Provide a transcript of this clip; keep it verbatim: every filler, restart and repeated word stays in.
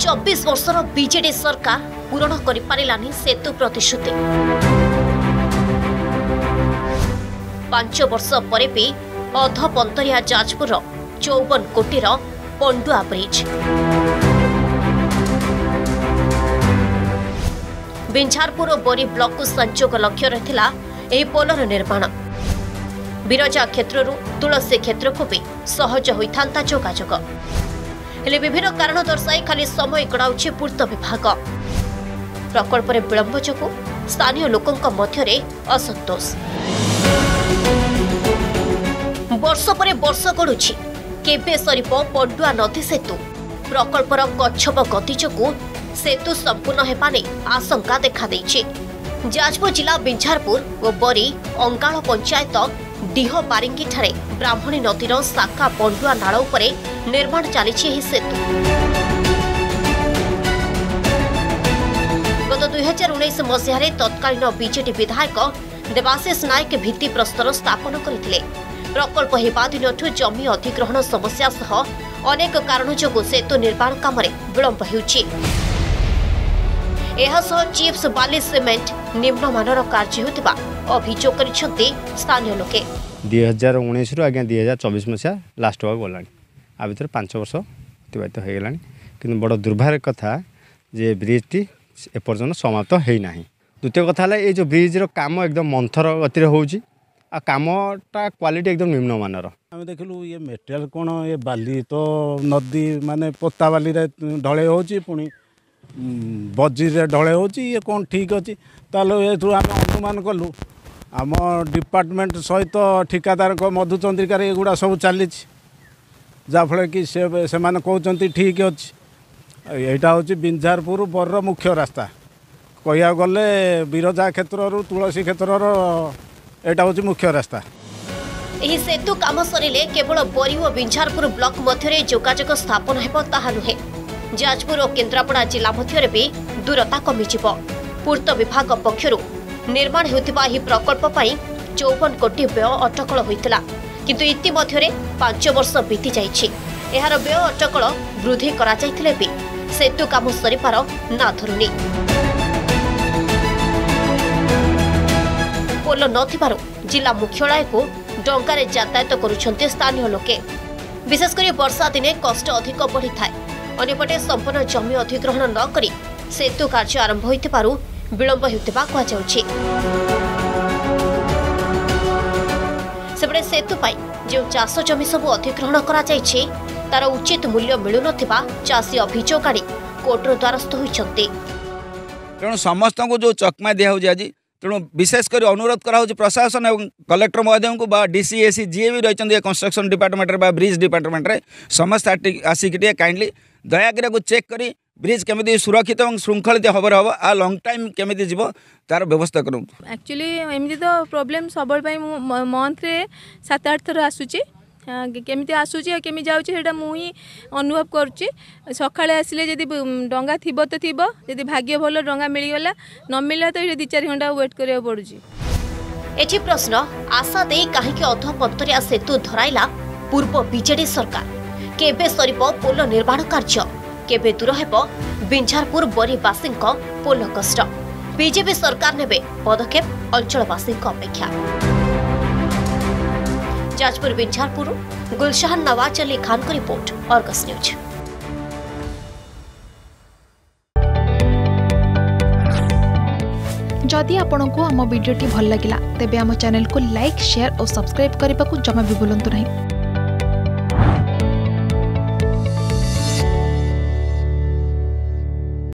चौबीस वर्षर बीजेडी सरकार पूरण कर पारिलानी सेतु प्रतिश्रुति। पांच वर्ष पर भी अधपंतरिया जाजपुर चौवन कोटीर पंडुआ ब्रिज। बिंझारपुर और बोरी ब्लॉक को संजोग लक्ष्य रहिथिला एही पोलर निर्माण। बिरजा क्षेत्र तुलसी क्षेत्र को भी सहज होता जोगाजोग। हेले विभिन्न कारण दर्शाई खाली समय गणाउछि पूर्त विभाग। प्रकल्प में विलंब जोगु स्थानीय लोकंक मध्यरे असंतोष। वर्ष पर वर्ष गड़ुछि केबे सरिब पंडुआ नदी सेतु। प्रकल्पर कच्छप गति जोगु सेतु संपूर्ण हेबाने आशंका देखा देछि। जाजपुर जिला बिंझारपुर और बरी अंगाल पंचायत डीह बारिंगी ठारे ब्राह्मणी नदीर शाखा पंडुआ नाल उपरे निर्माण चलीछि एही सेतु। गत दुई हजार उन्नीस मसीह तत्कालीन बीजेडी विधायक देवाशीष नायक भित्तिप्रस्तर स्थापन करथिले। प्रकल्प हेबा दिनठु जमी अधिग्रहण समस्या सह अनेक कारण जोगु सेतु निर्माण कामरे विलंब हेउछि। चिप्स बाली सीमेंट निम्नमानर कार्य होता अभियोग करिसथि स्थानीय लोके। दुई हजार उन्नीस रु आज्ञा दुई हजार चौबीस मसीहा लास्ट भाग गला। आ भर पांच वर्ष अतिबाहित हो गला कि बड़ दुर्भाग्य कथा जे ब्रिज टी एपर्यंत समाप्त होना। द्वितीय कथा ये जो ब्रिजर काम एकदम मंथर गतिर होमटा क्वालिटी एकदम निम्नमानर। आम देखलु ये मेटेरियाल कौन ये बाली तो नदी मानने पोता बाली ढले हो पुणी बजी ढले हो कौन ठीक अच्छी तालो ये आम अनुमान कलु। आम डिपार्टमेंट सहित ठिकादार मधुचंद्रिकार एगुड़ा सब चली जाफल कि से माने कहते ठीक अच्छी। यहाँ हूँ बिंझारपुर बरर मुख्य रास्ता कह गले बिरजा क्षेत्र तुलसी क्षेत्र यहाँ हूँ मुख्य रास्ता। यह सेतु काम सर केवल बरी और बिंझारपुर ब्लॉक मध्य जोगाजोग स्थापन होहे। जाजपुर और केन्द्रापड़ा जिला मध्य भी दूरता कमिजिव। पूर्त विभाग पक्षर निर्माण होता प्रकल्प पर चौवन कोटी व्यय अटकल होता किंतु इतिमध्य पांच वर्ष बीती यार व्यय अटकल वृद्धि कराइले भी सेतु काम सरिपार ना धरुनी। पोल न जिला मुख्यालय को डंगारे यातायात करुंच स्थानीय लोके। विशेषकर वर्षा दिने कष्ट अधिक बढ़ी थाए। अनेपटे संपूर्ण जमी अधिग्रहण नक सेतु कार्य आरंभ हो विलंब होता कहपटे सेतु पर जो चाष जमी सबू अधिग्रहण कर उचित मूल्य मिलू नाषी अभियोग आड़ कोर्टर द्वारस्थ होती। तेणु समस्त को जो चकमा दिया आज तेणु विशेषकर अनुरोध करा प्रशासन और कलेक्टर महोदय को डीसीएसी जी भी रही कंस्ट्रक्शन डिपार्टमेंट ब्रिज डिपार्टमेंट समस्त आसिक काइंडली दयाकर को चेक करी ब्रिज केमी सुरक्षित और श्रृंखलित हबर हम आ लंग टाइम केमी जी तार व्यवस्था करूँ। एक्चुअली एमती तो प्रोब्लेम सब मंथ्रे सात आठ थर आसूची केमी आसूची केमी जाऊँचा मुझे अनुभव करुच्ची। सकाले आसिले जदि डंगा थी तो थी जदि भाग्य भल डंगा मिलगला न मिलला तो ये दि चार घंटा वेट करा पड़ू। एठी प्रश्न आशा दे कहीं अधपंतरिया सेतु धरला पूर्व बीजेडी सरकार। केबे सरिब पोल निर्माण कार्य केबे दूर हेब बिंझारपुर बरीवासी पोल कष्ट। बीजेपी सरकार नेबे पदक्षेप अंचलवासी अपेक्षा। जाजपुर बिंझारपुर गुलशान नवाज अली खान की रिपोर्ट अर्गस न्यूज। जदि आपंक आम भिडी भल लगा तेब आम चैनल को लाइक शेयर और सब्सक्राइब करने को जमा भी बुलां नहीं।